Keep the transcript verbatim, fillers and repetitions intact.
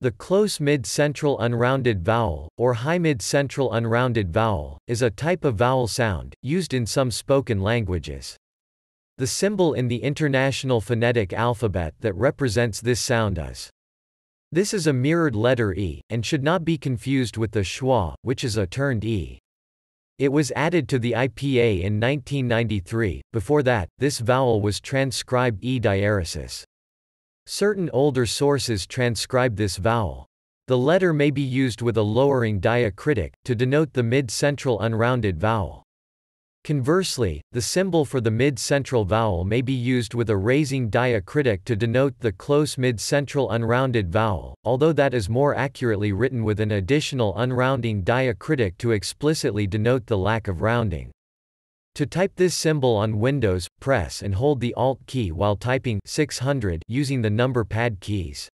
The close mid-central unrounded vowel, or high mid-central unrounded vowel, is a type of vowel sound, used in some spoken languages. The symbol in the International Phonetic Alphabet that represents this sound is. This is a mirrored letter E, and should not be confused with the schwa, which is a turned E. It was added to the I P A in nineteen ninety-three, before that, this vowel was transcribed E diaeresis. Certain older sources transcribe this vowel. The letter may be used with a lowering diacritic, to denote the mid-central unrounded vowel. Conversely, the symbol for the mid-central vowel may be used with a raising diacritic to denote the close mid-central unrounded vowel, although that is more accurately written with an additional unrounding diacritic to explicitly denote the lack of rounding. To type this symbol on Windows, press and hold the Alt key while typing six hundred using the number pad keys.